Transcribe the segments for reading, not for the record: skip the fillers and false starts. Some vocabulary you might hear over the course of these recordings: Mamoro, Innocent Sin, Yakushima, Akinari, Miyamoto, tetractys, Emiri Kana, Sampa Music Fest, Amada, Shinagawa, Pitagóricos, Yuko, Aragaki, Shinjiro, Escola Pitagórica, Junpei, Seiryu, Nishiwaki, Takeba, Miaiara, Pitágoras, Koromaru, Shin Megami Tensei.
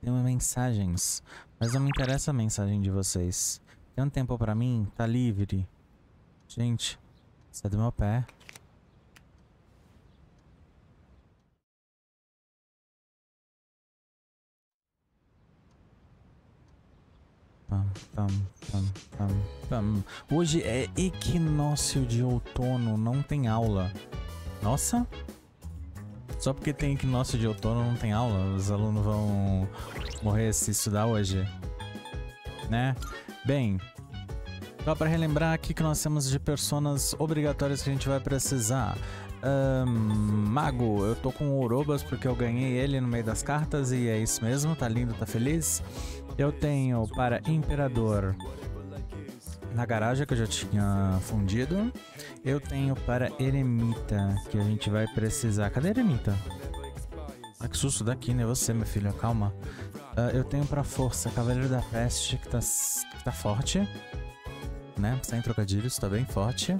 Tem uma mensagens. Mas não me interessa a mensagem de vocês. Tem um tempo pra mim? Tá livre. Gente, sai do meu pé. Hoje é equinócio de outono, não tem aula. Nossa? Só porque tem equinócio de outono não tem aula? Os alunos vão morrer se estudar hoje, né? Bem, só pra relembrar aqui que nós temos de personas obrigatórias que a gente vai precisar. Mago, eu tô com Orobas porque eu ganhei ele no meio das cartas e é isso mesmo, tá lindo, tá feliz. Eu tenho para Imperador na garagem, que eu já tinha fundido. Eu tenho para Eremita, que a gente vai precisar... Cadê Eremita? Ah, que susto daqui, né? Você, meu filho, calma. Eu tenho para Força, Cavaleiro da Peste, que tá forte. Né? Sem trocadilhos, tá bem forte.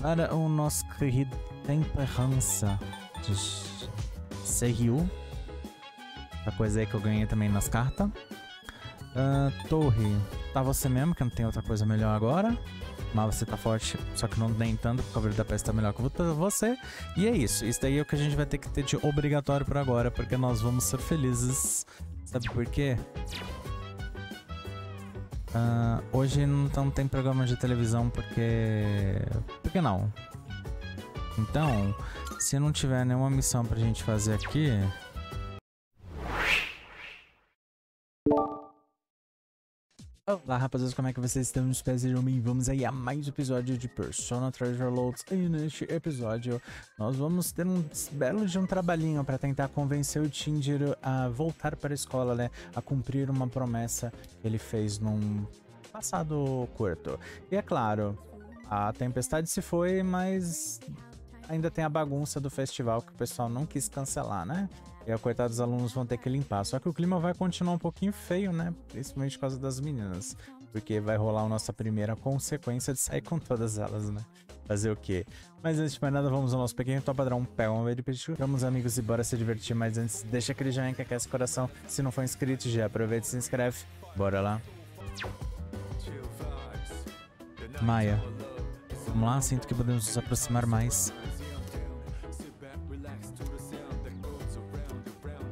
Para o nosso querido Temperança, Seiryu. Essa coisa aí que eu ganhei também nas cartas. Torre, tá você mesmo, que não tem outra coisa melhor agora. Mas você tá forte, só que não nem tanto, porque o Cavaleiro da Peste tá melhor que você. E é isso, isso daí é o que a gente vai ter que ter de obrigatório por agora, porque nós vamos ser felizes. Sabe por quê? Hoje não tem programa de televisão, porque... Por que não? Então, se não tiver nenhuma missão pra gente fazer aqui... Olá rapazes, como é que vocês estão? Espero que bem. Vamos aí a mais um episódio de Persona 3 Reload. E neste episódio nós vamos ter um belo de um trabalhinho para tentar convencer o Shinjiro a voltar para a escola, né? A cumprir uma promessa que ele fez num passado curto. E é claro, a tempestade se foi, mas ainda tem a bagunça do festival que o pessoal não quis cancelar, né? E a coitada dos alunos vão ter que limpar. Só que o clima vai continuar um pouquinho feio, né? Principalmente por causa das meninas. Porque vai rolar a nossa primeira consequência de sair com todas elas, né? Fazer o quê? Mas antes de mais nada, vamos ao nosso pequeno top padrão. Pé, um vídeo pediu. Vamos, amigos, e bora se divertir. Mas antes, deixa aquele joinha que aquece o coração. Se não for inscrito, já aproveita e se inscreve. Bora lá. Maia. Vamos lá, sinto que podemos nos aproximar mais.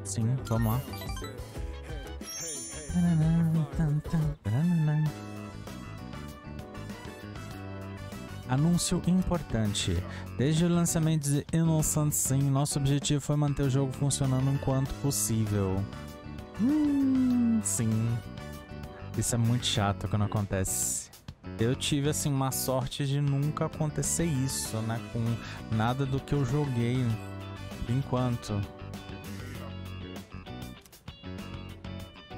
Sim, vamos lá. Anúncio importante. Desde o lançamento de Innocent Sin, nosso objetivo foi manter o jogo funcionando enquanto possível. Sim. Isso é muito chato quando acontece. Eu tive, assim, uma sorte de nunca acontecer isso, né? Com nada do que eu joguei, por enquanto.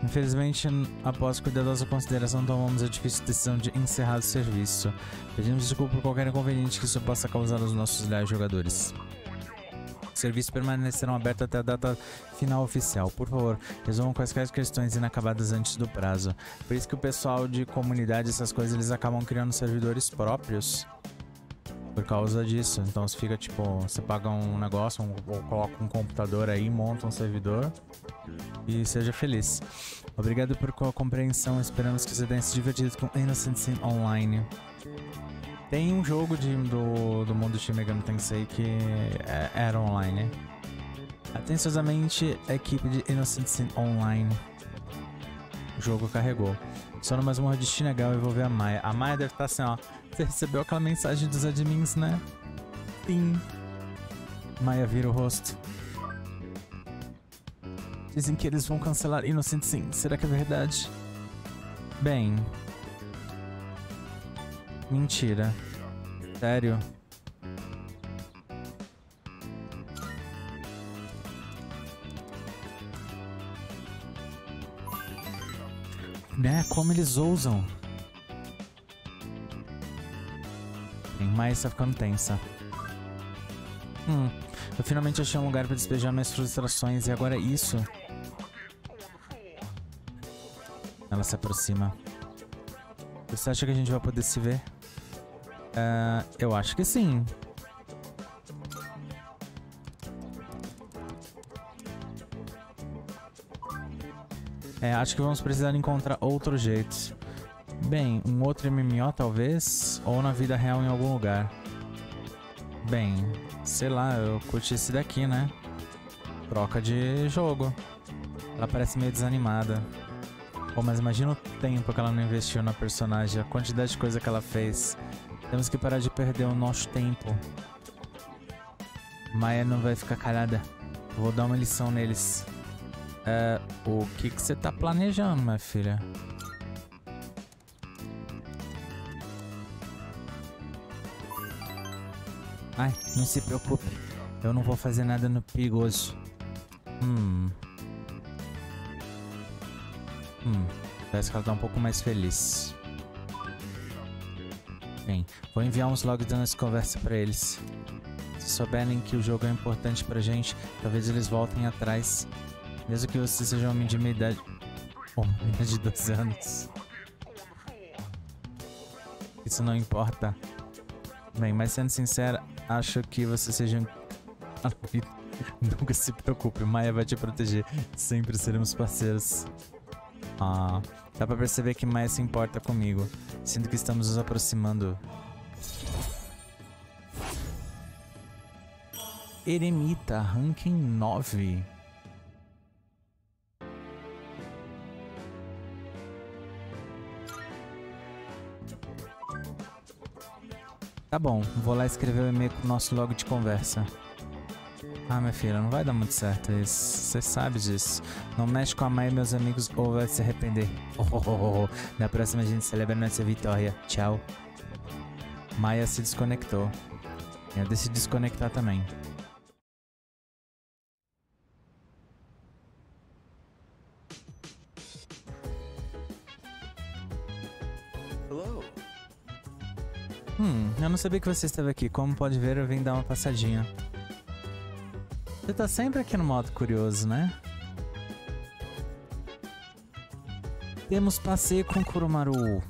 Infelizmente, após cuidadosa consideração, tomamos a difícil decisão de encerrar o serviço. Pedimos desculpa por qualquer inconveniente que isso possa causar aos nossos leais jogadores. Os serviços permanecerão abertos até a data final oficial. Por favor, resolvam quaisquer questões inacabadas antes do prazo. Por isso que o pessoal de comunidade, essas coisas, eles acabam criando servidores próprios. Por causa disso. Então, você fica, tipo, você paga um negócio, ou coloca um computador aí, monta um servidor... E seja feliz. Obrigado por compreensão. Esperamos que você tenha se divertido com Innocent Sin Online. Tem um jogo do mundo Shin Megami Tensei que era online. Atenciosamente, a equipe de Innocent Sin Online. O jogo carregou. Só não mais uma de Shinagawa e vou ver a Maia. A Maia deve estar assim, ó. Você recebeu aquela mensagem dos admins, né? Sim. Maia vira o rosto. Dizem que eles vão cancelar Innocent Sin. Será que é verdade? Bem... Mentira. Sério? Né? Como eles ousam? Mas tá ficando tensa. Eu finalmente achei um lugar pra despejar minhas frustrações e agora é isso. Ela se aproxima. Você acha que a gente vai poder se ver? Eu acho que sim. Acho que vamos precisar encontrar outros jeitos. Bem, um outro MMO talvez, ou na vida real em algum lugar. Bem, sei lá, eu curti esse daqui, né? Troca de jogo. Ela parece meio desanimada. Pô, mas imagina o tempo que ela não investiu na personagem, a quantidade de coisa que ela fez. Temos que parar de perder o nosso tempo. Maia não vai ficar calada. Vou dar uma lição neles. É, o que você tá planejando, minha filha? Ai, não se preocupe. Eu não vou fazer nada no perigoso. Parece que ela tá um pouco mais feliz. Bem, vou enviar uns logs dando essa conversa pra eles. Se souberem que o jogo é importante pra gente, talvez eles voltem atrás. Mesmo que você seja um homem de meia idade... Oh, menos de 12 anos. Isso não importa. Bem, mas sendo sincera, acho que você seja... Nunca se preocupe, Maia vai te proteger. Sempre seremos parceiros. Ah, dá pra perceber que Maia se importa comigo. Sinto que estamos nos aproximando. Eremita, ranking 9. Tá bom, vou lá escrever o e-mail com o nosso log de conversa. Ah, minha filha, não vai dar muito certo isso. Você sabe disso. Não mexe com a Maia e meus amigos ou vai se arrepender. Na próxima a gente celebra nossa vitória. Tchau. Maia se desconectou. Eu decidi desconectar também. Eu não sabia que você estava aqui. Como pode ver, eu vim dar uma passadinha. Você tá sempre aqui no modo curioso, né? Temos passeio com Koromaru.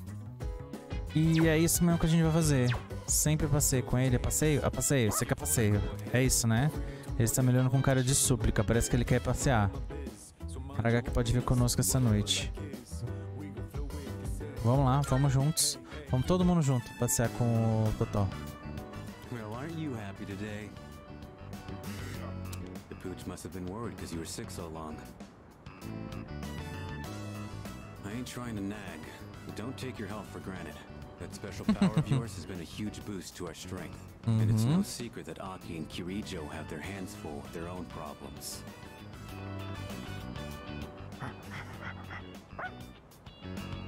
E é isso mesmo que a gente vai fazer. Sempre passeio com ele. É passeio? Ah, passeio. Você quer passeio. É isso, né? Ele está me olhando com cara de súplica. Parece que ele quer passear. Aragaki pode vir conosco essa noite. Vamos lá, vamos juntos. Vamos todo mundo junto passear com o Totó.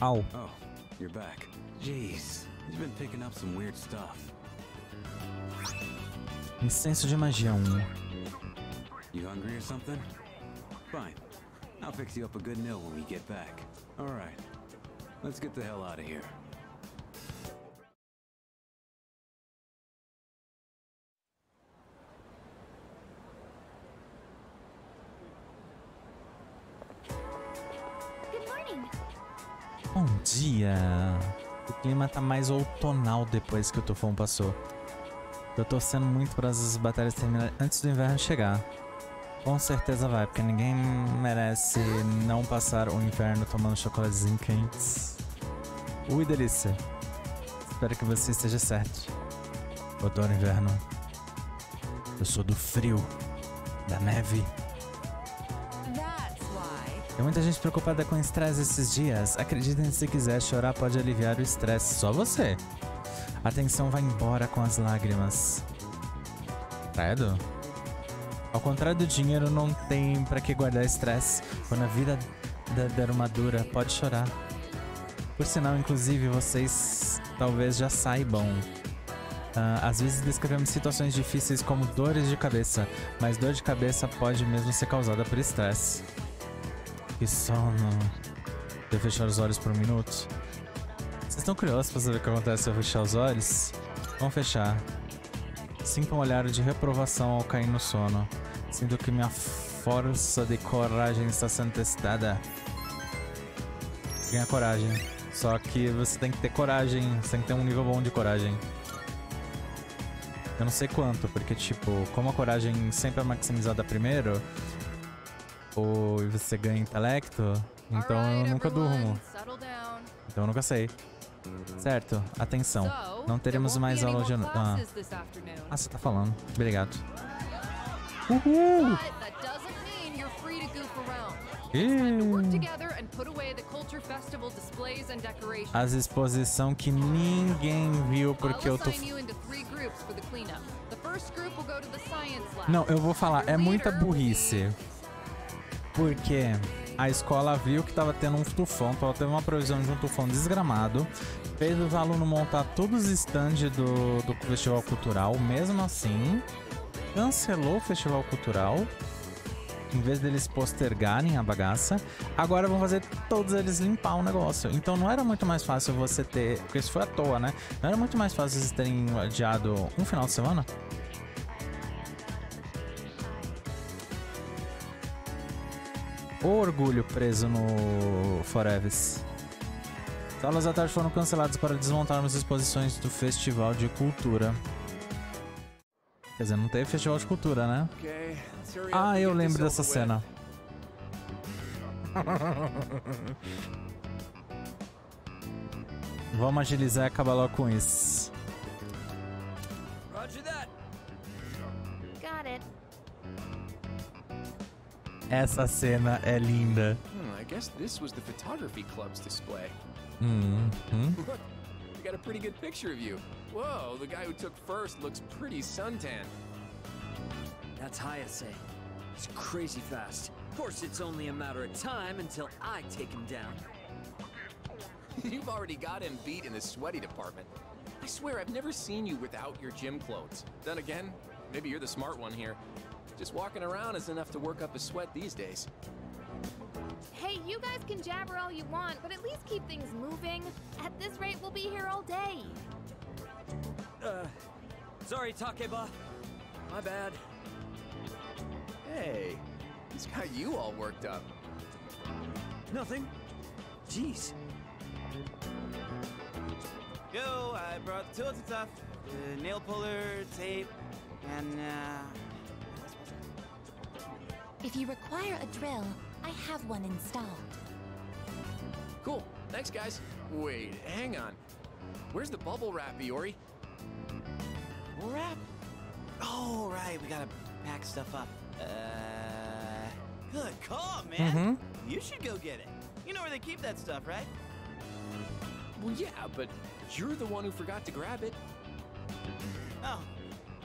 Au. You're back. Jeez, you've been picking up some weird stuff. Incenso de magia 1. You hungry or something? Fine. I'll fix you up a good meal when we get back. All right. Let's get the hell out of here. Bom dia! O clima tá mais outonal depois que o tufão passou. Tô torcendo muito para as batalhas terminarem antes do inverno chegar. Com certeza vai, porque ninguém merece não passar o inverno tomando chocolatezinhos quentes. Ui, delícia! Espero que você esteja certo. Eu adoro inverno. Eu sou do frio, da neve. Tem muita gente preocupada com o estresse esses dias. Acreditem, se quiser chorar pode aliviar o estresse. Só você. A tensão vai embora com as lágrimas. Credo. Ao contrário do dinheiro, não tem pra que guardar estresse. Quando a vida der uma dura, pode chorar. Por sinal, inclusive, vocês talvez já saibam. Às vezes descrevemos situações difíceis como dores de cabeça. Mas dor de cabeça pode mesmo ser causada por estresse. Que sono. Devo fechar os olhos por um minuto. Vocês estão curiosos pra saber o que acontece se eu fechar os olhos? Vamos fechar. Sinto um olhar de reprovação ao cair no sono. Sinto que minha força de coragem está sendo testada. Ganha coragem. Só que você tem que ter coragem. Você tem que ter um nível bom de coragem. Eu não sei quanto, porque tipo, como a coragem sempre é maximizada primeiro... ou você ganha intelecto, Então eu nunca durmo. Então eu nunca sei. Certo, atenção. Não teremos mais aula de... Ah, você tá falando. Obrigado. Uhul! As exposição que ninguém viu porque eu tô... Não, eu vou falar. É muita burrice. Porque a escola viu que tava tendo um tufão, então ela teve uma provisão de um tufão desgramado, fez os alunos montar todos os stands do festival cultural, mesmo assim, cancelou o festival cultural, em vez deles postergarem a bagaça, agora vão fazer todos eles limpar o negócio. Então não era muito mais fácil você ter, porque isso foi à toa, né? Não era muito mais fácil vocês terem adiado um final de semana? O orgulho preso no Forevis. As aulas da tarde foram canceladas para desmontarmos exposições do Festival de Cultura. Quer dizer, não teve Festival de Cultura, né? Ah, eu lembro dessa cena. Vamos agilizar e acabar logo com isso. Essa cena é linda. I guess this was the photography club's display. Look, we got a pretty good picture of you. Whoa, the guy who took first looks pretty suntan. That's Hayase. He's crazy fast. Of course, it's only a matter of time until I take him down. You've already got him beat in the sweaty department. I swear, I've never seen you without your gym clothes. Then again, maybe you're the smart one here. Just walking around is enough to work up a sweat these days. Hey, you guys can jabber all you want, but at least keep things moving. At this rate, we'll be here all day. Sorry, Takeba. My bad. Hey, he's got you all worked up. Nothing. Jeez. Yo, I brought the tools and stuff. The nail puller, tape, and if you require a drill, I have one installed. Cool. Thanks, guys. Wait, hang on. Where's the bubble wrap, Iori? Bubble wrap? Oh, right. We gotta pack stuff up. Good call, man. You should go get it. You know where they keep that stuff, right? Well, yeah, but you're the one who forgot to grab it. Oh.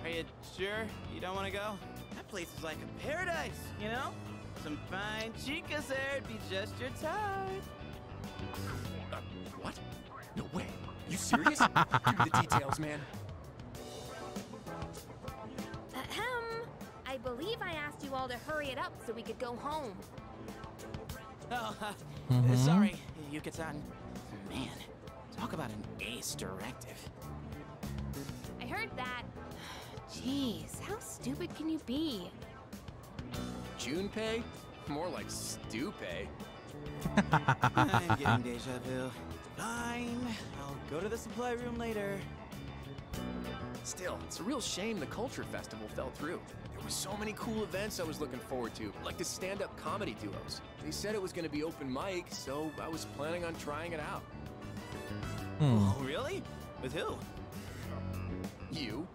Are you sure you don't want to go? Place is like a paradise, you know? Some fine chicas there would be just your type. What? No way. You serious? Give me the details, man. I believe I asked you all to hurry it up so we could go home. Oh, sorry, Yuko-san. Man, talk about an ace directive. I heard that. Jeez, how stupid can you be? Junpei? More like stupid. I'm getting deja vu. Fine, I'll go to the supply room later. Still, it's a real shame the culture festival fell through. There were so many cool events I was looking forward to, like the stand-up comedy duos. They said it was going to be open mic, so I was planning on trying it out. Oh, really? With who? You.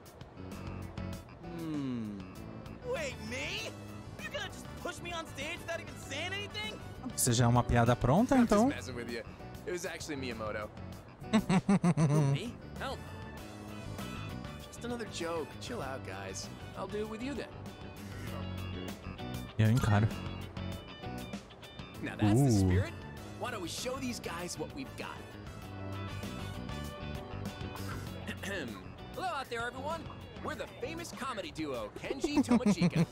Wait, me? You're gonna just push me on stage without even saying anything? Você já é uma piada pronta, então? I'm just messing with you. It was actually Miyamoto. Me? Help. Just another joke. Chill out, guys. I'll do it with you then. Eu encaro. Now that's the spirit. Why don't we show these guys what we've got? Hello out there, everyone. We're the famous comedy duo, Kenji Tomochika.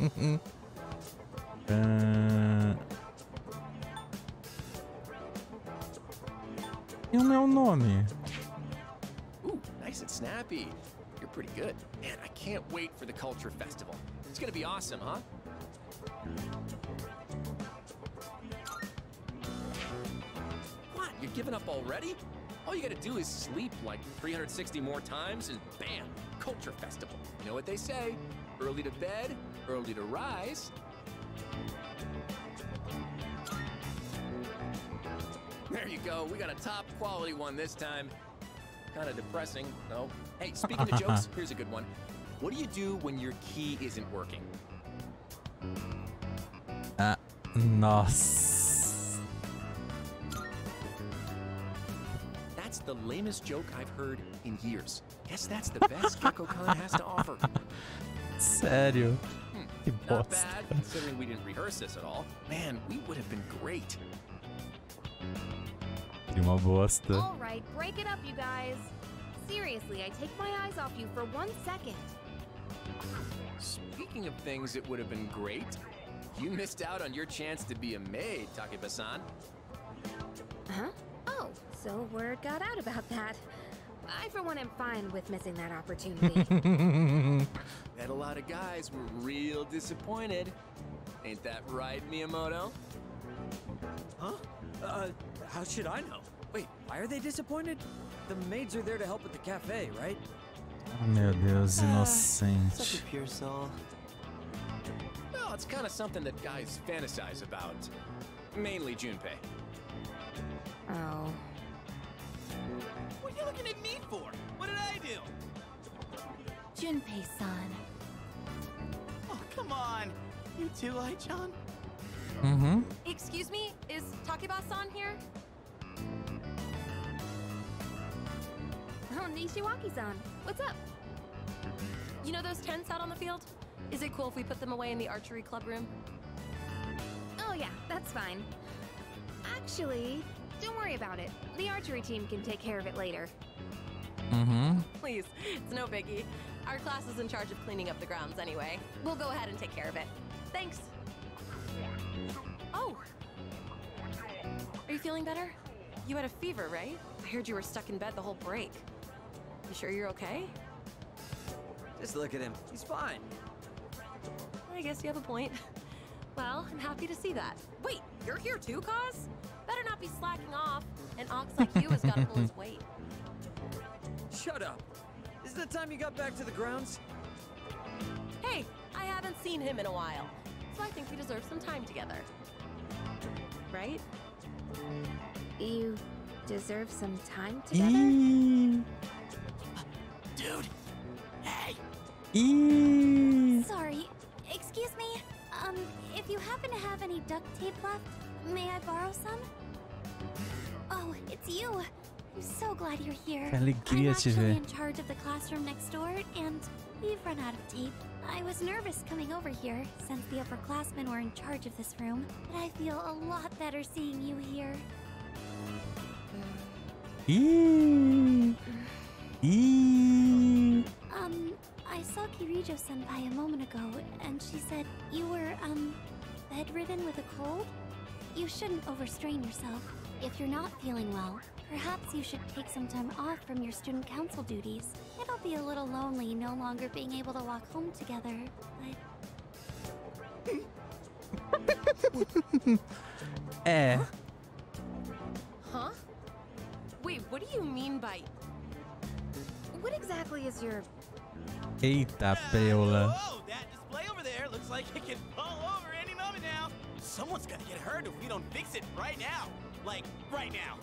E o meu nome? Ooh, nice and snappy. You're pretty good. Man, I can't wait for the culture festival. It's gonna be awesome, huh? What? You're giving up already? All you gotta do is sleep like 360 more times and bam. Culture festival. You know what they say? Early to bed, early to rise. you go. We got a top quality one this time. Kind of depressing, though. Hey, speaking of jokes, here's a good one. What do you do when your key isn't working? Nossa. That's the lamest joke I've heard in years. Guess that's the best Yoko-Kan has to offer. Sério? Que bosta. Not bad, considering we didn't rehearse this at all. Man, we would have been great. Que uma bosta. All right, break it up, you guys. Seriously, I take my eyes off you for 1 second. Speaking of things that would have been great, you missed out on your chance to be a maid, Takeba-san. Huh? Oh, so word got out about that. I, for one, am fine with missing that opportunity. Bet a lot of guys were real disappointed. Ain't that right, Miyamoto? Huh? How should I know? Wait, why are they disappointed? The maids are there to help at the cafe, right? Oh, meu Deus, inocente. Such a pure soul. Well, it's kind of something that guys fantasize about. Mainly Junpei. Oh. What are you looking at me for? What did I do? Junpei-san. Oh, come on. You too, Ai-chan? Mm-hmm. Excuse me, is Takeba-san here? Oh, Nishiwaki-san. What's up? You know those tents out on the field? Is it cool if we put them away in the archery club room? Oh yeah, that's fine. Actually, don't worry about it. The archery team can take care of it later. Mm-hmm. Please, it's no biggie. Our class is in charge of cleaning up the grounds anyway. We'll go ahead and take care of it. Thanks. Oh! Are you feeling better? You had a fever, right? I heard you were stuck in bed the whole break. You sure you're okay? Just look at him. He's fine. I guess you have a point. Well, I'm happy to see that. Wait, you're here too, Kaz? Better not be slacking off. An ox like you has got to pull his weight. Shut up. Is it the time you got back to the grounds? Hey, I haven't seen him in a while. So I think we deserve some time together. Right? You deserve some time together? Dude! Hey! Sorry. Excuse me? If you happen to have any duct tape left, may I borrow some? Oh, it's you! I'm so glad you're here. I'm actually in charge of the classroom next door, and we've run out of tape. I was nervous coming over here, since the upperclassmen were in charge of this room, but I feel a lot better seeing you here. I saw Kirijo-senpai a moment ago, and she said you were, bedridden with a cold? You shouldn't overstrain yourself. If you're not feeling well, perhaps you should take some time off from your student council duties. It'll be a little lonely no longer being able to walk home together, but... Eh. Huh? Wait, what do you mean by... What exactly is your... Eita, peola. Oh, that display over there looks like it can fall over any moment now. Someone's gonna get hurt if we don't fix it right now. Like, right now.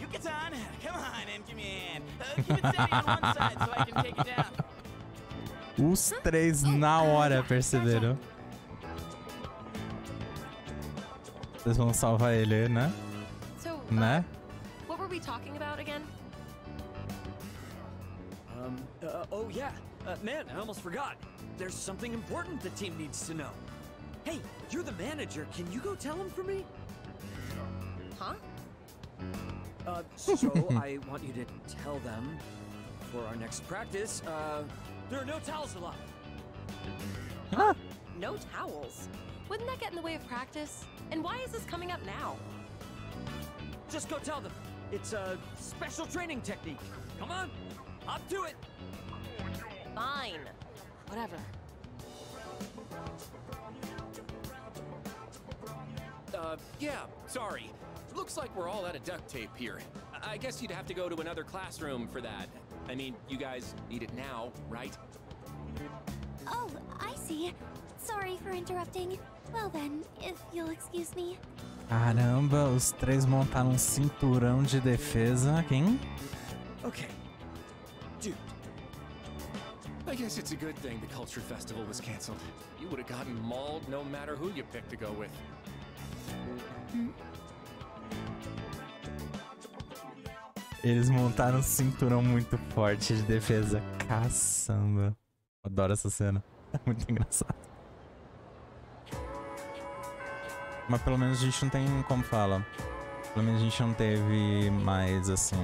Yuko-san, come on and give me a hand. Keep it steady on one side so I can take it down. Os três na hora perceberam. Vocês vão salvar ele, né? Né? What were we talking about again? Oh yeah. Man, I almost forgot. There's something important the team needs to know. Hey, you're the manager. Can you go tell him for me? Huh? So I want you to tell them for our next practice, there are no towels allowed. Huh? No towels? Wouldn't that get in the way of practice? And why is this coming up now? Just go tell them. It's a special training technique. Come on, up to it. Fine. Whatever. Yeah, sorry. Looks like we're all out of duct tape here. I guess you'd have to go to another classroom for that. I mean, you guys need it now, right? Oh, I see. Sorry for interrupting. Well then, if you'll excuse me. Caramba, os três montaram um cinturão de defesa, quem? Okay. Dude. I guess it's a good thing the culture festival was canceled. You would have gotten mauled no matter who you picked to go with. Eles montaram um cinturão muito forte de defesa. Caçamba. Adoro essa cena. É muito engraçado. Mas pelo menos a gente não tem como fala. Pelo menos a gente não teve mais, assim...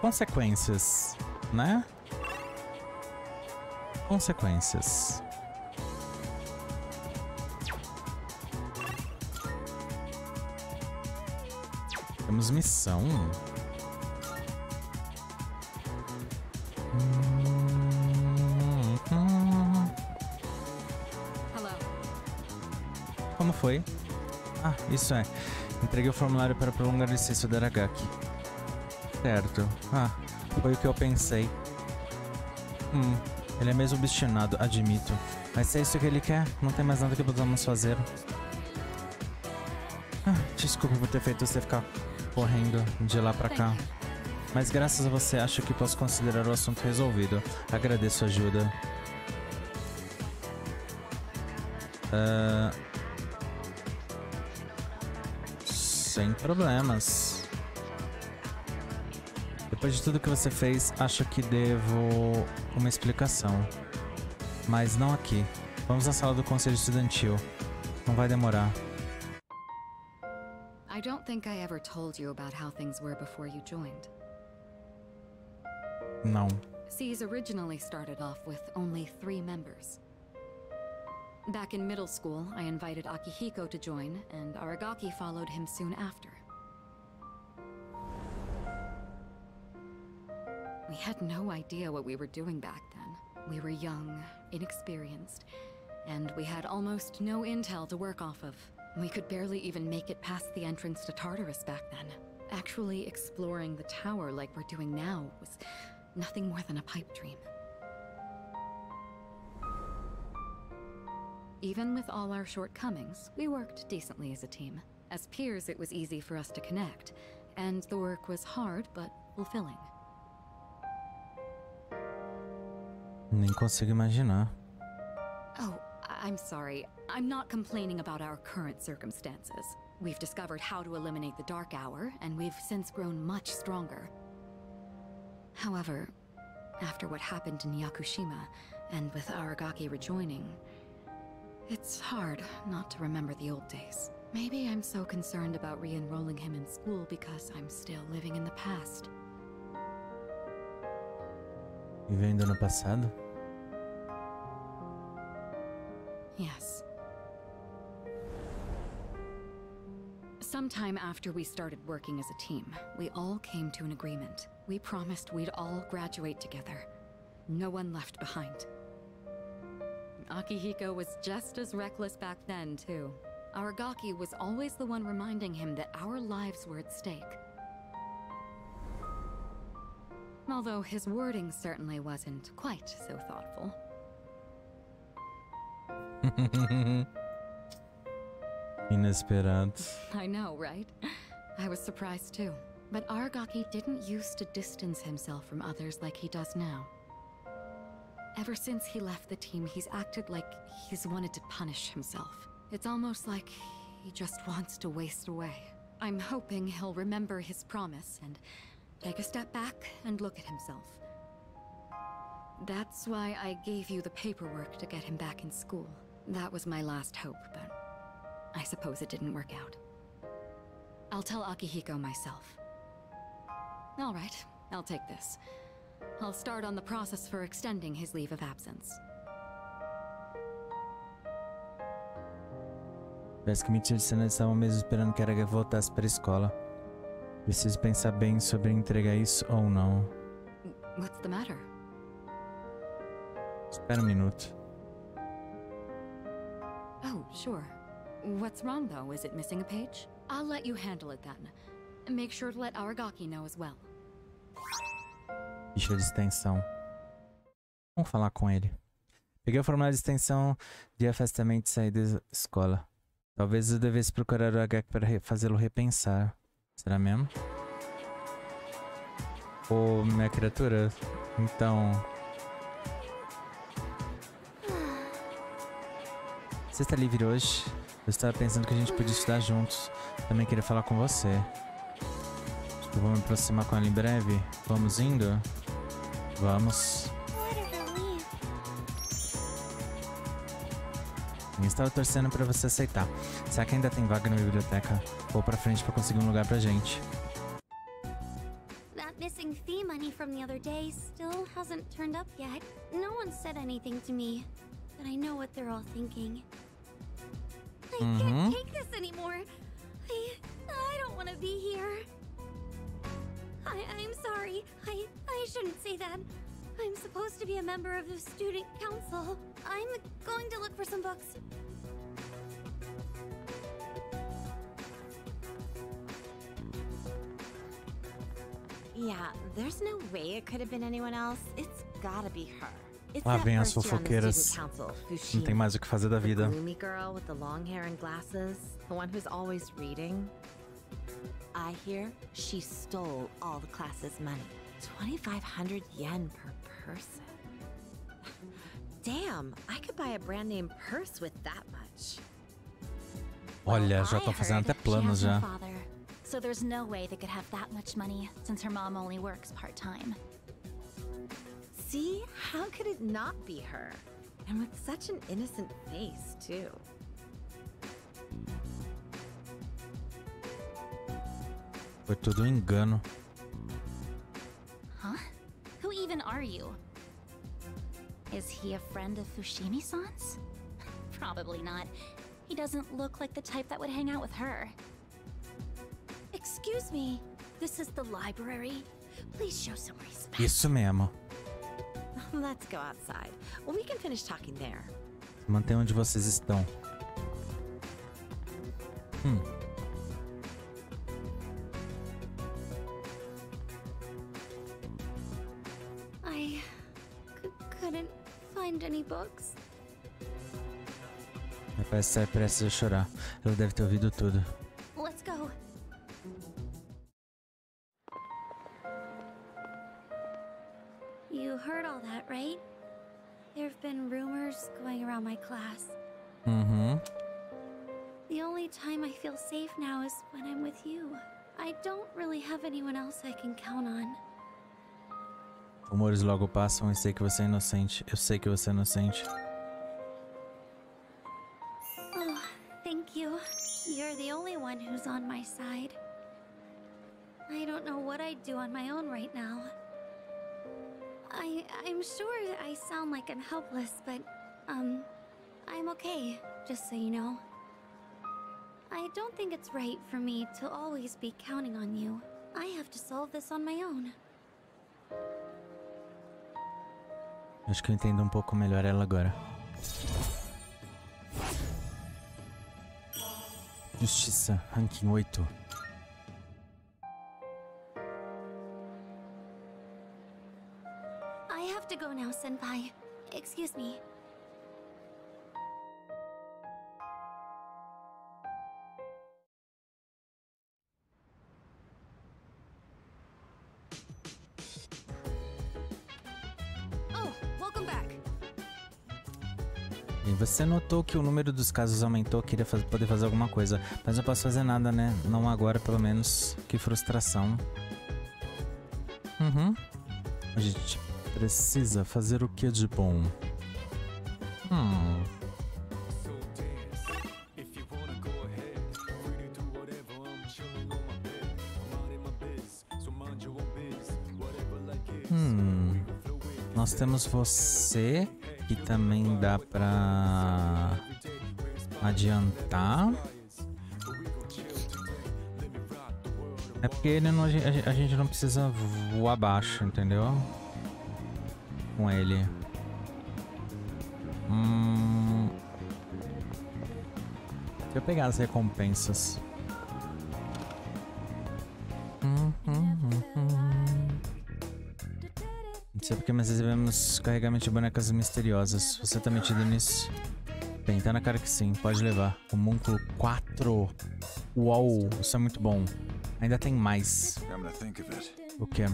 consequências, né? Consequências. Temos missão. Como foi? Ah, isso é. Entreguei o formulário para prolongar o licença do Aragaki. Certo. Ah, foi o que eu pensei. Ele é mesmo obstinado, admito. Mas se é isso que ele quer, não tem mais nada que podemos fazer. Ah, desculpa por ter feito você ficar correndo de lá pra cá. Mas graças a você, acho que posso considerar o assunto resolvido. Agradeço a ajuda. Sem problemas. Depois de tudo que você fez, acho que devo uma explicação. Mas não aqui. Vamos à sala do conselho estudantil. Não vai demorar. I don't think I ever told you about how things were before you joined. Não. C's originally started off with only 3 members. Back in middle school, I invited Akihiko to join, and Aragaki followed him soon after. We had no idea what we were doing back then. We were young, inexperienced, and we had almost no intel to work off of. We could barely even make it past the entrance to Tartarus back then. Actually exploring the tower like we're doing now was nothing more than a pipe dream. Even with all our shortcomings, we worked decently as a team. As peers, it was easy for us to connect, and the work was hard but fulfilling. Nem consigo imaginar. Oh, I'm sorry. I'm not complaining about our current circumstances. We've discovered how to eliminate the Dark Hour, and we've since grown much stronger. However, after what happened in Yakushima, and with Aragaki rejoining, it's hard not to remember the old days. Maybe I'm so concerned about re-enrolling him in school because I'm still living in the past. Vivendo no passado? Yes. Sometime after we started working as a team, we all came to an agreement. We promised we'd all graduate together. No one left behind. Akihiko was just as reckless back then, too. Aragaki was always the one reminding him that our lives were at stake. Although his wording certainly wasn't quite so thoughtful. Inesperado. I know, right? I was surprised too. But Aragaki didn't used to distance himself from others like he does now. Ever since he left the team, he's acted like he's wanted to punish himself. It's almost like he just wants to waste away. I'm hoping he'll remember his promise and take a step back and look at himself. That's why I gave you the paperwork to get him back in school. That was my last hope, but I suppose it didn't work out. I'll tell Akihiko myself. All right, I'll take this. I'll start on the process for extending his leave of absence. Parece que Mitchell e Senna estavam mesmo esperando que Aragaki voltasse para a escola. Preciso pensar bem sobre entregar isso ou não. What's the matter? Espera minuto. Oh, sure. What's wrong though? Is it missing a page? I'll let you handle it then. Make sure to let Aragaki know as well. Ficha de extensão. Vamos falar com ele. Peguei o formulário de extensão de afastamento e saí da escola. Talvez eu devesse procurar o Aragaki para fazê-lo repensar. Será mesmo? Ô, minha criatura, então... Você está livre hoje? Eu estava pensando que a gente podia estudar juntos. Também queria falar com você. Eu vou me aproximar com ela em breve. Vamos indo? Vamos. Eu estava torcendo para você aceitar. Será que ainda tem vaga na biblioteca? Vou pra frente para conseguir um lugar pra gente. That missing fee money from the other day still hasn't turned up yet. No one said anything to me. But I know what they're all thinking. I can't take this anymore. I don't want to be here. I'm sorry. I shouldn't say that. I'm supposed to be a member of the student council. I'm going to look for some books. Yeah, there's no way it could have been anyone else. It's gotta be her. Lá vem as fofoqueiras. Não tem mais o que fazer da vida. Olha, já tô fazendo até planos já. So there's no way they could have that much money since her mom only works part-time. See? How could it not be her? And with such an innocent face, too. Foi tudo um engano. Huh? Who even are you? Is he a friend of Fushimi-san's? Probably not. He doesn't look like the type that would hang out with her. Excuse me. This is the library. Please show some respect. Isso mesmo. Let's go outside. We can finish talking there. Mantenha onde vocês estão. I couldn't find any books. Meu pai sai prestes a chorar. Ela deve ter ouvido tudo. Let's go. You heard all that, right? There have been rumors going around my class. The only time I feel safe now is when I'm with you. I don't really have anyone else I can count on. Rumores logo passam e sei que você é inocente. Eu sei que você é inocente. Oh, thank you. You're the only one who's on my side. I don't know what I'd do on my own right now. I'm sure I sound like I'm helpless, but, I'm okay, just so you know. I don't think it's right for me to always be counting on you. I have to solve this on my own. Acho que eu entendo um pouco melhor ela agora. Justiça, ranking 8. Senpai, excuse me. Oh, welcome back. E você notou que o número dos casos aumentou, queria poder fazer alguma coisa, mas não posso fazer nada, né? Não agora, pelo menos. Que frustração. A gente precisa fazer o que de bom? Nós temos você, que também dá pra adiantar. É porque ele não, a gente não precisa voar abaixo, entendeu? Com ele. Deixa eu pegar as recompensas. Não sei porque, mas recebemos carregamento de bonecas misteriosas. Você tá metido nisso? tem, tá na cara que sim, pode levar. Homúnculo 4. Uau, isso é muito bom. Ainda tem mais. O que?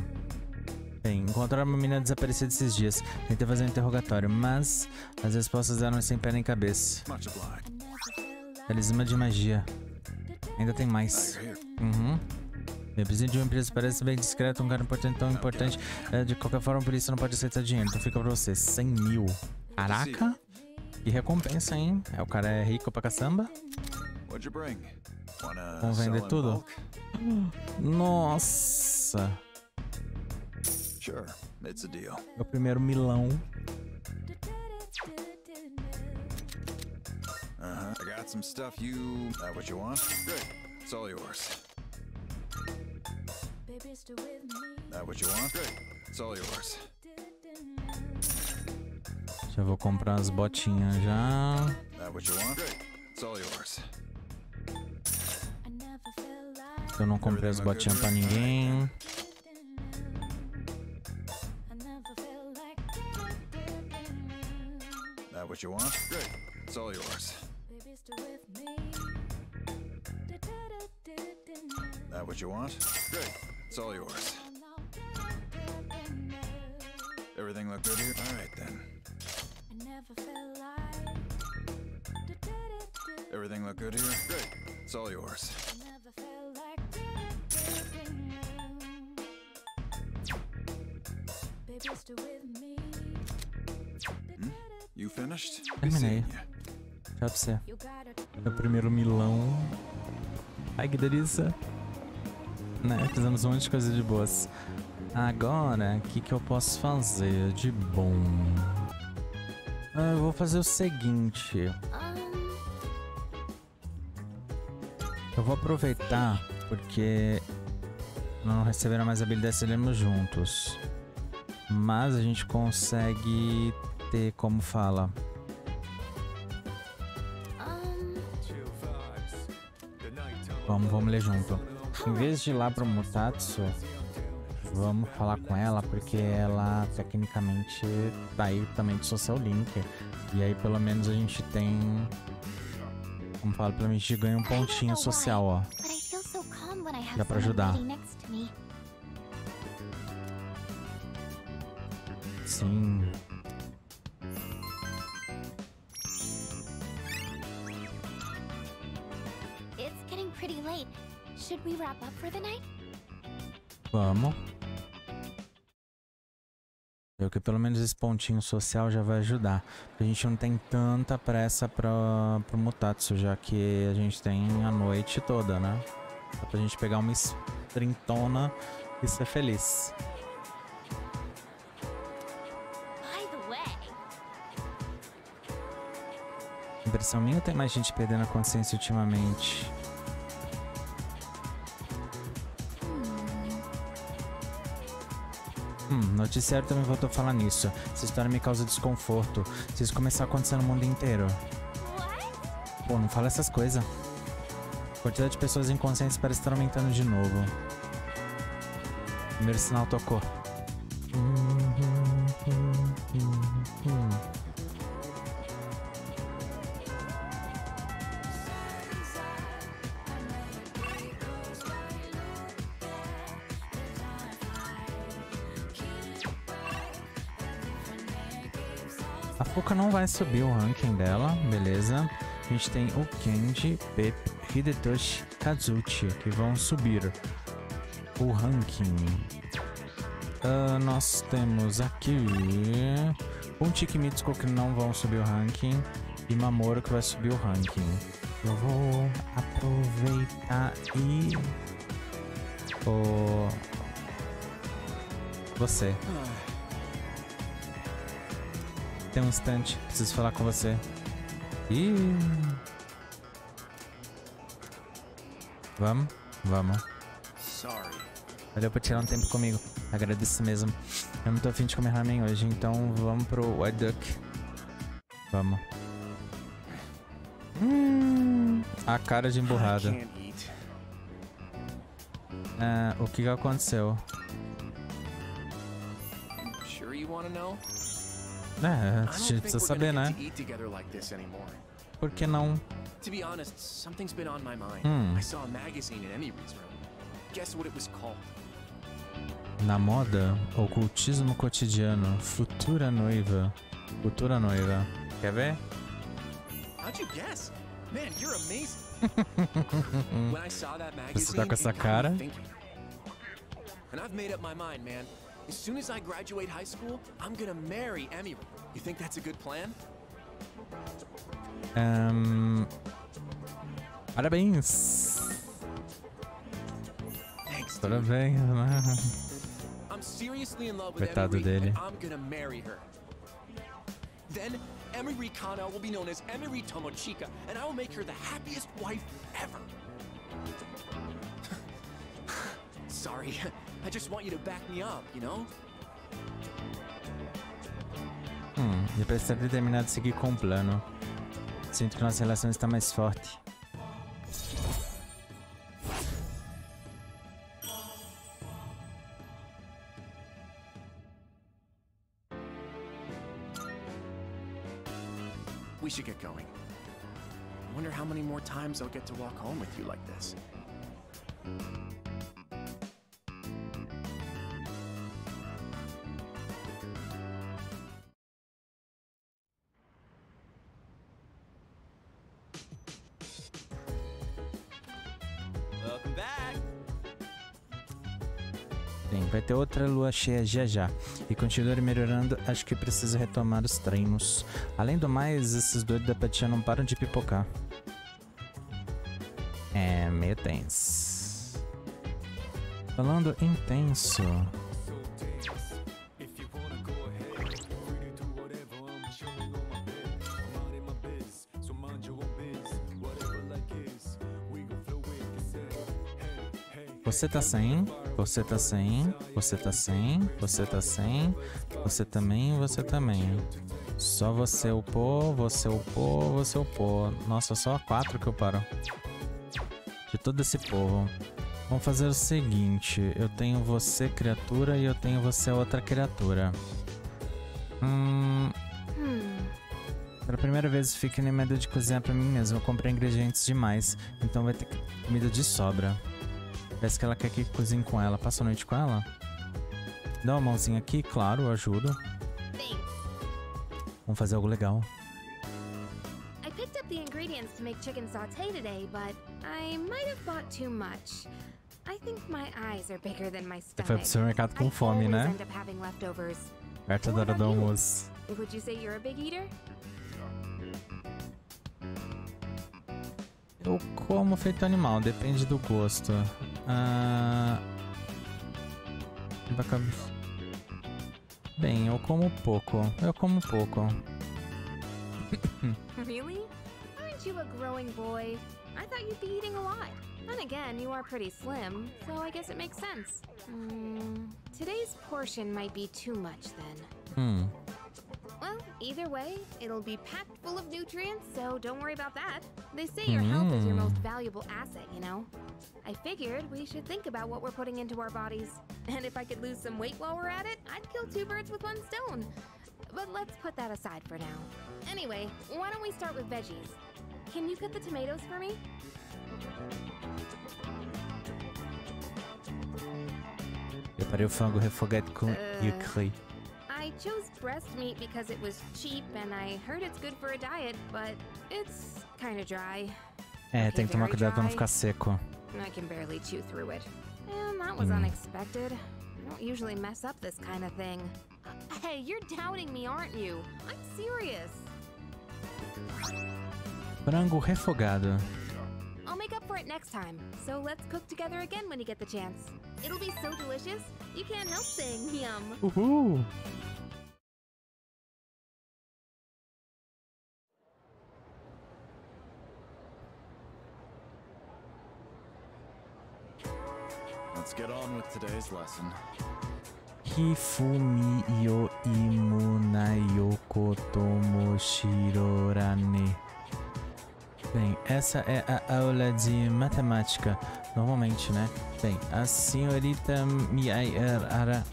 Bem, encontraram uma menina desaparecida esses dias. Tentei fazer um interrogatório, mas as respostas eram sem pé nem cabeça. Talismã de magia. Ainda tem mais. Uhum. Eu preciso de uma empresa, parece bem discreto, um cara importante, tão importante. É, de qualquer forma, por isso não pode aceitar dinheiro. Então fica pra você, 100 mil. Caraca! Que recompensa, hein? É, o cara é rico pra caçamba. Vamos vender tudo? Nossa! É o primeiro milão. Já vou comprar as botinhas já. Eu não comprei as botinhas pra ninguém. What you want? Good. It's all yours. Baby, stay with me. That what you want? Good. It's all yours. Everything look good here? All right then. I never felt like. Everything look good here? Good. It's all yours. I never felt like. Baby, stay with me. Terminei. Tchau pra você. É o primeiro milão. Ai, que delícia. Né, fizemos um monte de coisa de boas. Agora, o que eu posso fazer de bom? Eu vou fazer o seguinte. Eu vou aproveitar, porque não receberam mais habilidades se lermos juntos. Mas a gente consegue... como fala, vamos ler junto. Em vez de ir lá pro Mutatsu, vamos falar com ela, porque ela tecnicamente tá aí também de social link, e aí pelo menos a gente tem, como fala, pelo menos a gente ganha um pontinho social, ó, dá pra ajudar. Sim. Vamos. Eu que pelo menos esse pontinho social já vai ajudar. A gente não tem tanta pressa pro Mutatsu, já que a gente tem a noite toda, né? Só pra gente pegar uma sprintona e ser feliz. Impressão minha, tem mais gente perdendo a consciência ultimamente. Noticiário também voltou a falar nisso. Essa história me causa desconforto. Se isso começar a acontecer no mundo inteiro. Pô, não fala essas coisas. A quantidade de pessoas inconscientes parece estar aumentando de novo. Primeiro sinal tocou. Não vai subir o ranking dela, beleza? A gente tem o Kenji, Pep, Hidetoshi, Kazuchi, que vão subir o ranking. Nós temos aqui Pontik e Mitsuko, que não vão subir o ranking, e Mamoro, que vai subir o ranking. Eu vou aproveitar e... Você. Tem um instante, preciso falar com você. Vamos. Valeu por tirar um tempo comigo. Agradeço mesmo. Eu não tô afim de comer ramen hoje, então vamos pro White Duck. Vamos. A cara de emburrada. O que aconteceu? É, a gente precisa saber, né? por que não? To be honest, something's been on my mind. I saw a magazine in Emiri's room. Guess what it was called? Na moda, ocultismo cotidiano, futura noiva, quer ver? How'd you guess? Man, you're amazing. When I saw that magazine, tá com essa cara. And I've made up my mind, man. As soon as I graduate high school, I'm gonna marry Emiri. You think that's a good plan? Parabéns. Thanks, parabéns. I'm seriously in love with Emiri, and I'm gonna marry her. Then Emiri Kana will be known as Emiri Tomochika, and I will make her the happiest wife ever. Sorry, I just want you to back me up, you know? Já parece estar determinado a seguir com o plano. Sinto que nossa relação está mais forte. We should get going. I wonder how many more times I'll get to walk home with you like this. Ter outra lua cheia já já e continuar melhorando, acho que preciso retomar os treinos. Além do mais, esses doidos da patinha não param de pipocar. É meio tenso. Falando intenso. Você tá sem? Você tá sem, você tá sem, você tá sem, você também, você também. Só você upou, você upou, você upou. Nossa, só 4 que eu paro. De todo esse povo. Vamos fazer o seguinte, eu tenho você criatura e eu tenho você outra criatura. Pela primeira vez eu fiquei nem medo de cozinhar pra mim mesmo, eu comprei ingredientes demais, então vai ter comida de sobra. Parece que ela quer que cozinhe com ela. Passa a noite com ela? Dá uma mãozinha aqui, claro, eu ajudo. Vamos fazer algo legal. I picked up the ingredients to make chicken sauté today, but I might have bought too much. I think my eyes are bigger than my stomach. Foi pro supermercado com fome, né? Perto da hora do almoço. Would you say you're a big eater? Eu como feito animal, depende do gosto. Bem, eu como pouco. Eu como pouco. Really? Aren't you a growing boy? I thought you'd be eating a lot. And again, you are pretty slim, so I guess it makes sense. Today's portion might be too much then. Well, either way, it'll be packed full of nutrients, so don't worry about that. They say your health is your most valuable asset, you know? I figured we should think about what we're putting into our bodies. And if I could lose some weight while we're at it, I'd kill 2 birds with 1 stone. But let's put that aside for now. Anyway, why don't we start with veggies? Can you cut the tomatoes for me? Preparei o frango refogado com yuca. I chose breast meat because it was cheap and I heard it's good for a diet, but it's kind of dry. É, tem que tomar cuidado pra não ficar seco. I can barely chew through it. And that was unexpected. I don't usually mess up this kind of thing. Hey, you're doubting me, aren't you? I'm serious. Frango refogado. I'll make up for it next time. So let's cook together again when you get the chance. It'll be so delicious. You can't help saying yum. Uhul. Let's get on with today's lesson. Hifumi yo imunayoko tomoshiro rane. Bem, essa é a aula de matemática, normalmente, né? Bem, a senhorita Miaiara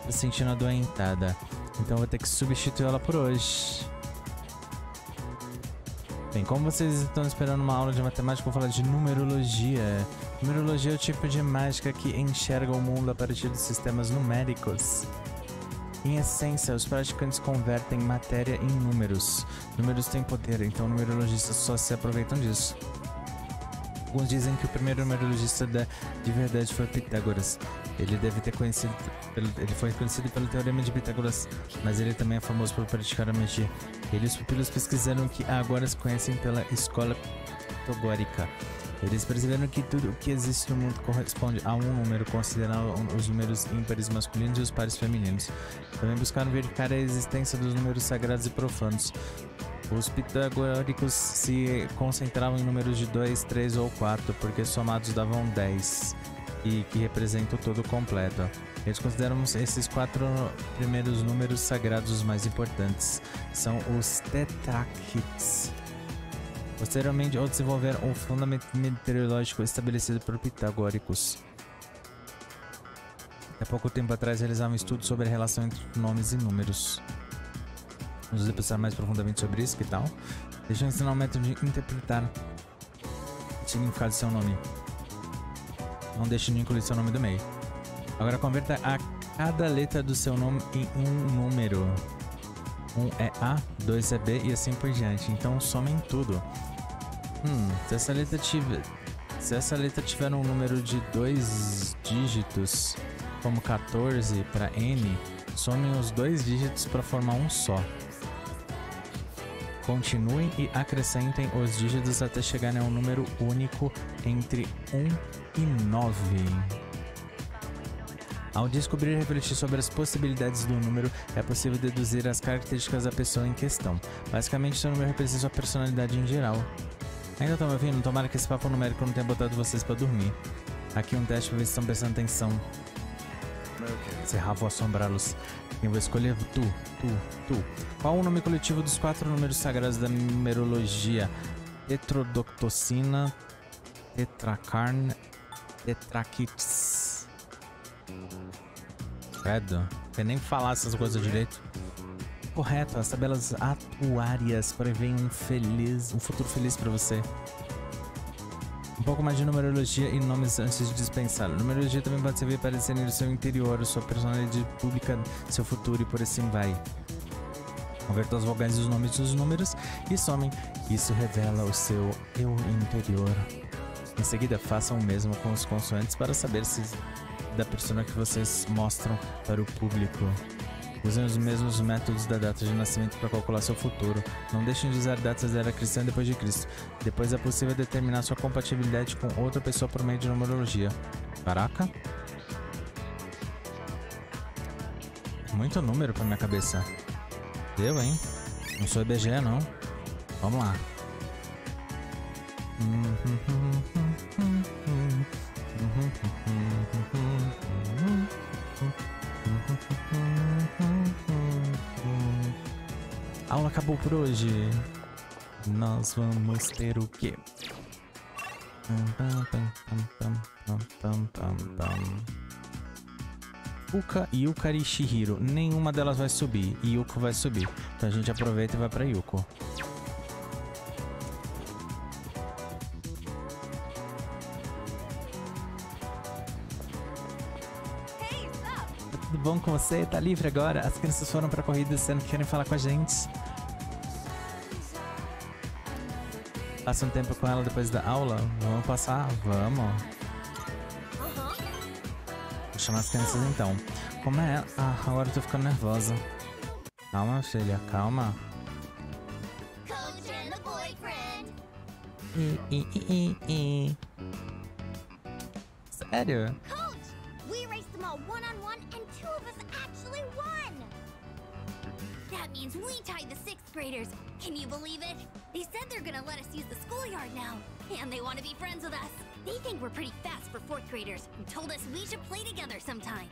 está se sentindo adoentada, então vou ter que substituí-la por hoje. Bem, como vocês estão esperando uma aula de matemática, vou falar de numerologia. Numerologia é o tipo de mágica que enxerga o mundo a partir de sistemas numéricos. Em essência, os praticantes convertem matéria em números. Números têm poder, então numerologistas só se aproveitam disso. Alguns dizem que o primeiro numerologista de verdade foi Pitágoras. Ele foi conhecido pelo teorema de Pitágoras, mas ele também é famoso por praticar a magia. Ele e os pupilos pesquisaram que agora se conhecem pela Escola Pitagórica. Eles perceberam que tudo o que existe no mundo corresponde a um número, considerando os números ímpares masculinos e os pares femininos. Também buscaram verificar a existência dos números sagrados e profanos. Os pitagóricos se concentravam em números de 2, 3 ou 4, porque somados davam 10, e que representam o todo completo. Eles consideram esses quatro primeiros números sagrados os mais importantes. São os tetractys. Posteriormente, ao desenvolver um fundamento meteorológico estabelecido por pitagóricos. Há pouco tempo atrás, realizavam um estudo sobre a relação entre nomes e números. Vamos debruçar mais profundamente sobre isso, que tal? Deixa eu ensinar um método de interpretar o significado de seu nome. Não deixe de incluir seu nome do meio. Agora converta a cada letra do seu nome em um número. 1 é A, 2 é B e assim por diante. Então somem tudo. Se essa letra tiver um número de 2 dígitos, como 14 para N, somem os 2 dígitos para formar um só. Continuem e acrescentem os dígitos até chegarem a um número único entre 1 e 9. Ao descobrir e refletir sobre as possibilidades do número, é possível deduzir as características da pessoa em questão. Basicamente, seu número representa sua personalidade em geral. Ainda estão me ouvindo? Tomara que esse papo numérico não tenha botado vocês para dormir. Aqui um teste para ver se estão prestando atenção. Serra, vou assombrá-los. Quem vou escolher? Tu. Qual o nome coletivo dos 4 números sagrados da numerologia? Tetrodoctocina, tetracarn, tetractys. Credo, não sei nem falar essas coisas direito. Correto, as tabelas atuárias prevêem um futuro feliz para você. Um pouco mais de numerologia e nomes antes de dispensar. Numerologia também pode servir para discernir o seu interior, sua personalidade pública, seu futuro e por assim vai. Converta as vogais e os nomes dos números e somem. Isso revela o seu eu interior. Em seguida, façam o mesmo com os consoantes para saber se da persona que vocês mostram para o público. Usem os mesmos métodos da data de nascimento para calcular seu futuro. Não deixem de usar datas da era cristã depois de Cristo. Depois é possível determinar sua compatibilidade com outra pessoa por meio de numerologia. Caraca! Muito número pra minha cabeça. Deu, hein? Não sou IBGE, não. Vamos lá. A aula acabou por hoje. Nós vamos ter o quê? Uka, Yuka e Shihiro. Nenhuma delas vai subir. Yuko vai subir. Então a gente aproveita e vai pra Yuko. Bom com você? Tá livre agora? As crianças foram pra corrida, você não querem falar com a gente? Passa um tempo com ela depois da aula? Vamos passar? Vamos! Vou chamar as crianças então. Como é ela? Ah, agora eu tô ficando nervosa. Calma, filha, calma. Sério? We tied the 6th graders. Can you believe it? They said they're gonna let us use the schoolyard now, and they want to be friends with us. They think we're pretty fast for 4th graders, and told us we should play together sometime.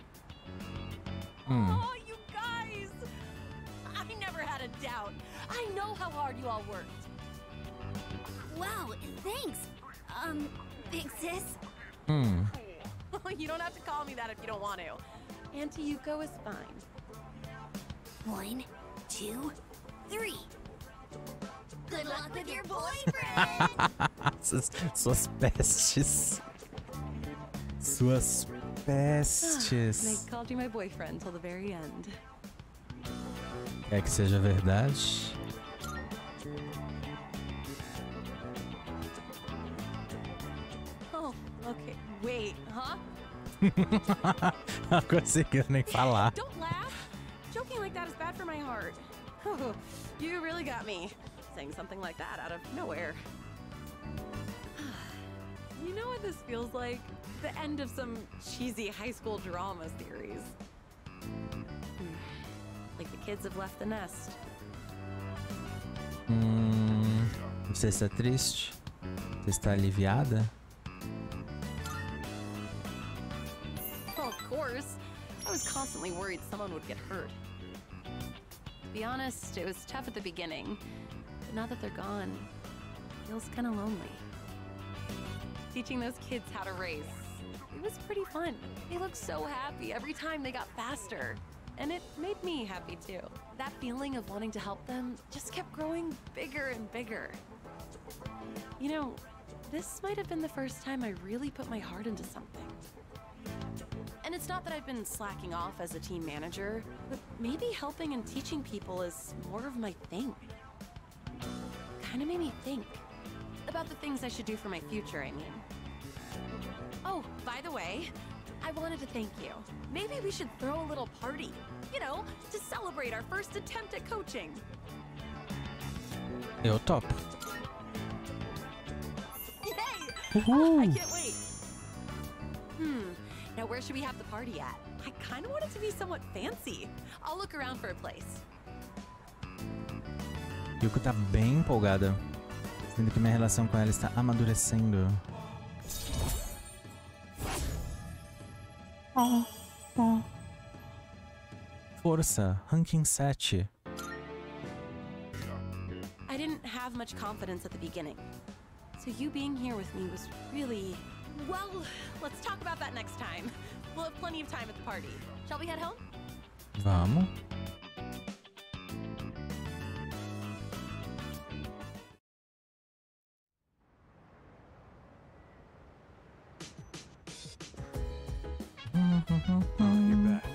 Oh, you guys! I never had a doubt. I know how hard you all worked. Wow, thanks. Big sis. You don't have to call me that if you don't want to. Auntie Yuko is fine. 1, 2, 3. Good luck with your boyfriend! Suas pestes. Suas pestes. And I called you my boyfriend until the very end. Quer que seja verdade. Oh, okay. Wait, huh? Não consigo nem falar. Don't laugh. Joking like that is bad for my heart. Oh, you really got me. Saying something like that out of nowhere. You know what this feels like? The end of some cheesy high school drama series. Like the kids have left the nest. Você está triste? Você está aliviada? Of course. I was constantly worried someone would get hurt. To be honest, it was tough at the beginning, but now that they're gone, it feels kind of lonely. Teaching those kids how to race, it was pretty fun. They looked so happy every time they got faster, and it made me happy too. That feeling of wanting to help them just kept growing bigger and bigger. You know, this might have been the first time I really put my heart into something. And it's not that I've been slacking off as a team manager, but maybe helping and teaching people is more of my thing. Kind of made me think about the things I should do for my future, I mean. Oh, by the way, I wanted to thank you. Maybe we should throw a little party, you know, to celebrate our first attempt at coaching. Yo, top. Yay! I can't wait. Now, where should we have the party at? I kind of want it to be somewhat fancy. I'll look around for a place. Yuko tá bem empolgada, sendo que minha relação com ela está amadurecendo. Força, ranking 7. I didn't have much confidence at the beginning. So you being here with me was really... Well, let's talk about that next time. We'll have plenty of time at the party. Shall we head home? Vamos. You're back.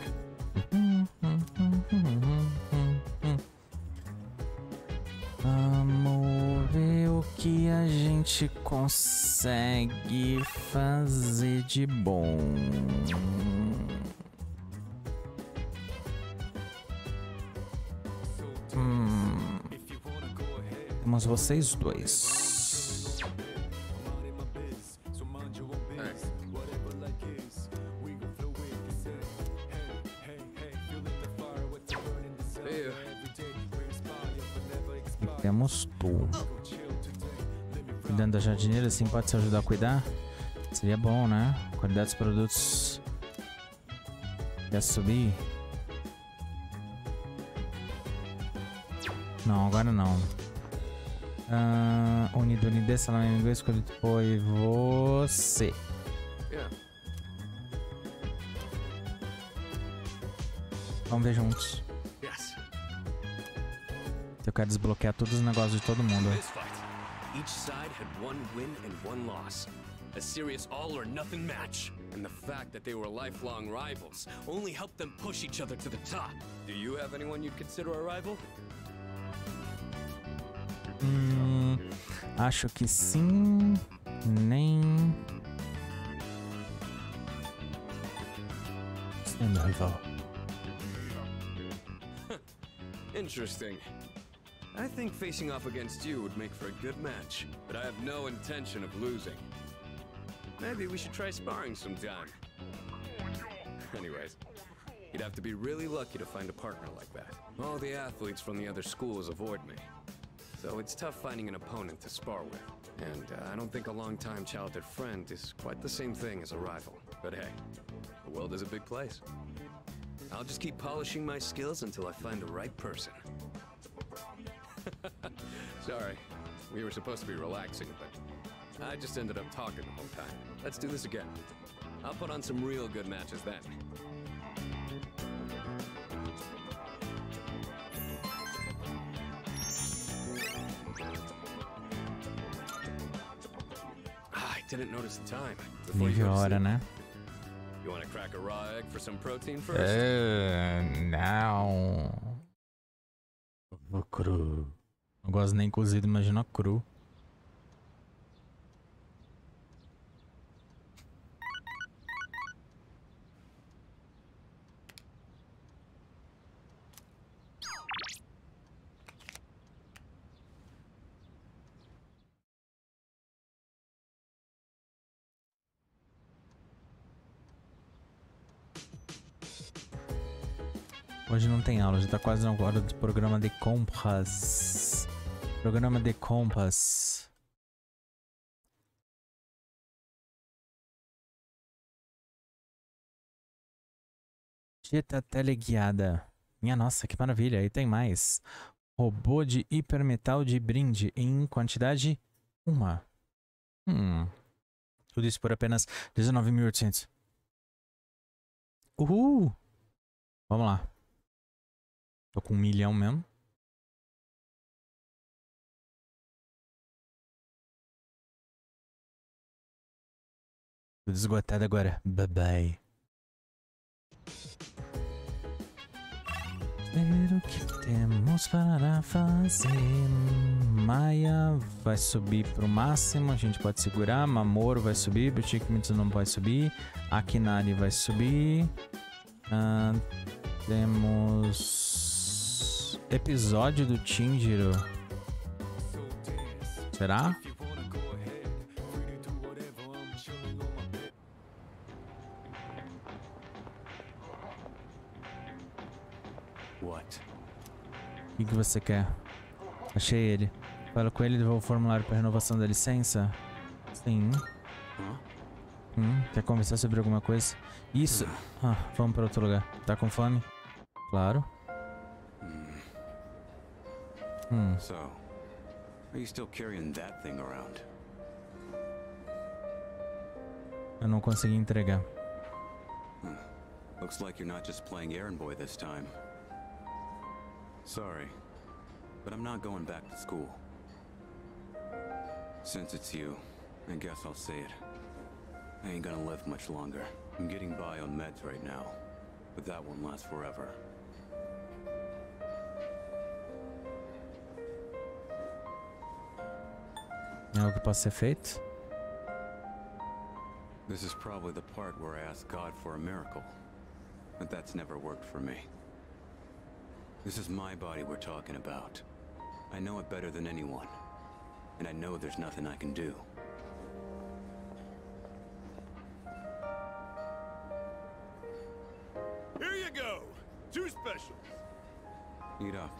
Vamos ver o que a gente consegue fazer de bom. Temos vocês dois. E temos tu. Cuidando da jardineira, assim pode se ajudar a cuidar? Seria bom, né? A qualidade dos produtos ia subir. Não, agora não. Unido, unidê, salão em inglês, escolhido foi você. Vamos ver juntos. Eu quero desbloquear todos os negócios de todo mundo. Each side had one win and one loss. A serious all-or-nothing match. And the fact that they were lifelong rivals only helped them push each other to the top. Do you have anyone you'd consider a rival? Acho que sim. Nem... Stand rival. Interesting. I think facing off against you would make for a good match, but I have no intention of losing. Maybe we should try sparring sometime. Anyways, you'd have to be really lucky to find a partner like that. All the athletes from the other schools avoid me, so it's tough finding an opponent to spar with. And I don't think a long-time childhood friend is quite the same thing as a rival. But hey, the world is a big place. I'll just keep polishing my skills until I find the right person. Sorry, we were supposed to be relaxing, but I just ended up talking the whole time. Let's do this again. I'll put on some real good matches then. Didn't notice the time. Agora, né? You want to crack a raw egg for some protein first? Não. Ovo cru. Não gosto nem cozido, imagina cru. Hoje não tem aula, já tá quase na hora do programa de compras. Programa de compras. Dieta teleguiada. Minha nossa, que maravilha. E tem mais. Robô de hipermetal de brinde em quantidade 1. Tudo isso por apenas 19.800. Uhul! Vamos lá. Tô com 1 milhão mesmo. Tudo esgotado agora. Bye bye. Ver o que temos para fazer. Maia vai subir pro máximo. A gente pode segurar. Mamoro vai subir. Boutique não pode subir. Akinari vai subir. Temos... episódio do Shinjiro. Será? O que você quer? Achei ele. Fala com ele e devolve o formulário para renovação da licença? Sim. Quer conversar sobre alguma coisa? Isso! Ah, vamos para outro lugar. Tá com fome? Claro. So, are you still carrying that thing around? Eu não consegui entregar. Looks like you're not just playing errand boy this time. Sorry, but I'm not going back to school. Since it's you, I guess I'll say it. I ain't gonna live much longer. I'm getting by on meds right now, but that won't last forever. Algo que possa ser feito? This is probably the part where I ask God for a miracle, but that's never worked for me. This is my body we're talking about. I know it better than anyone, and I know there's nothing I can do. Here you go. 2 specials. Eat up.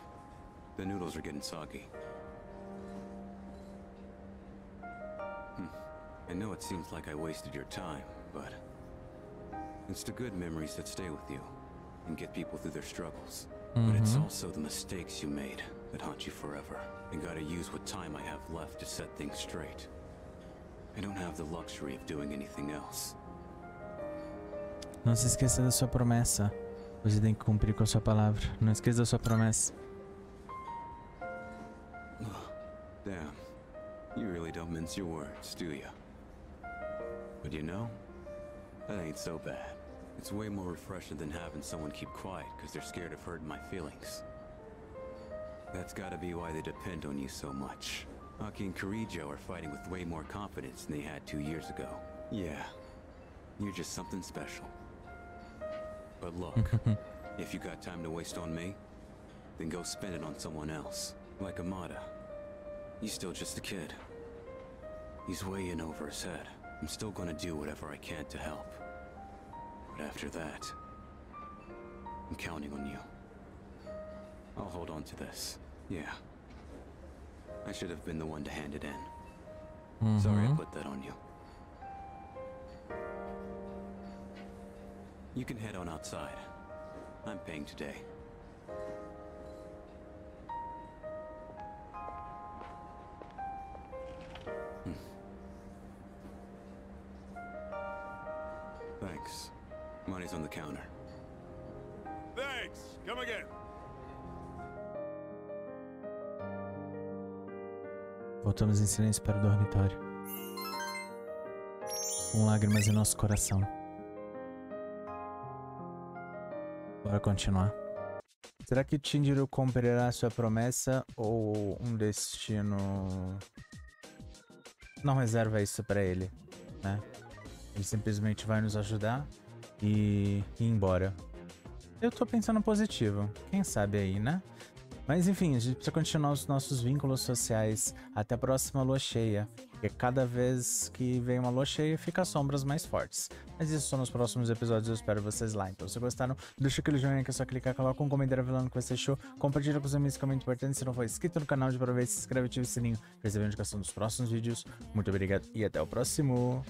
The noodles are getting soggy. I know it seems like I wasted your time, but it's the good memories that stay with you and get people through their struggles. But it's also the mistakes you made that haunt you forever. I gotta use what time I have left to set things straight. I don't have the luxury of doing anything else. Não se esqueça da sua promessa. Você tem que cumprir com a sua palavra. Não esqueça da sua promessa. Damn, you really don't mince your words, do you? But you know, that ain't so bad. It's way more refreshing than having someone keep quiet because they're scared of hurting my feelings. That's gotta be why they depend on you so much. Aki and Kirijo are fighting with way more confidence than they had 2 years ago. Yeah, you're just something special. But look, if you got time to waste on me, then go spend it on someone else. Like Amada. He's still just a kid. He's way in over his head. I'm still gonna do whatever I can to help. But after that, I'm counting on you. I'll hold on to this. Yeah. I should have been the one to hand it in. Sorry I put that on you. You can head on outside. I'm paying today. Thanks. Money's on the counter. Thanks. Come again. Voltamos em silêncio para o dormitório. com lágrimas em nosso coração. Bora continuar. Será que Shinjiro cumprirá sua promessa ou um destino não reserva isso pra ele, né? Ele simplesmente vai nos ajudar e ir embora. Eu tô pensando positivo, quem sabe aí, né? Mas enfim, a gente precisa continuar os nossos vínculos sociais até a próxima lua cheia. Porque cada vez que vem uma lua cheia, fica sombras mais fortes. Mas isso só nos próximos episódios, eu espero vocês lá. Então, se gostaram, deixa aquele joinha que é só clicar, coloca um comentário falando que você achou, compartilha com os amigos, que é muito importante. Se não for inscrito no canal, de para ver, se inscreve e ativa o sininho para receber a indicação dos próximos vídeos. Muito obrigado e até o próximo!